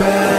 fail.